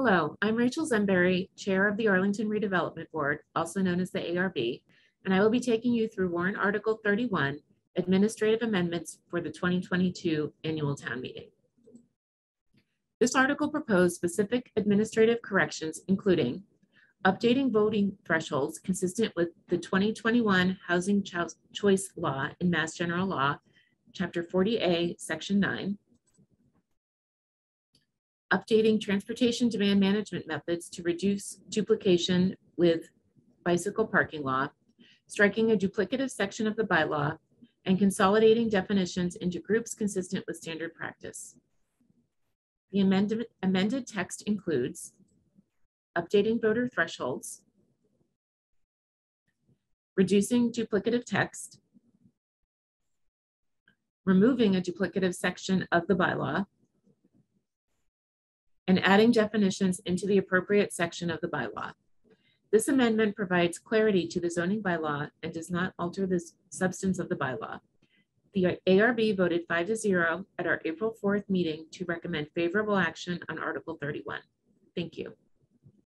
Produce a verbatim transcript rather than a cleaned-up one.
Hello, I'm Rachel Zemberry, Chair of the Arlington Redevelopment Board, also known as the A R B, and I will be taking you through Warren Article thirty-one, Administrative Amendments for the twenty twenty-two Annual Town Meeting. This article proposed specific administrative corrections, including updating voting thresholds consistent with the twenty twenty-one Housing Choice Law in Mass General Law, Chapter forty A, Section nine, updating transportation demand management methods to reduce duplication with bicycle parking law, striking a duplicative section of the bylaw, and consolidating definitions into groups consistent with standard practice. The amended, amended text includes updating voter thresholds, reducing duplicative text, removing a duplicative section of the bylaw, and adding definitions into the appropriate section of the bylaw. This amendment provides clarity to the zoning bylaw and does not alter the substance of the bylaw. The A R B voted five to zero at our April fourth meeting to recommend favorable action on Article thirty-one. Thank you.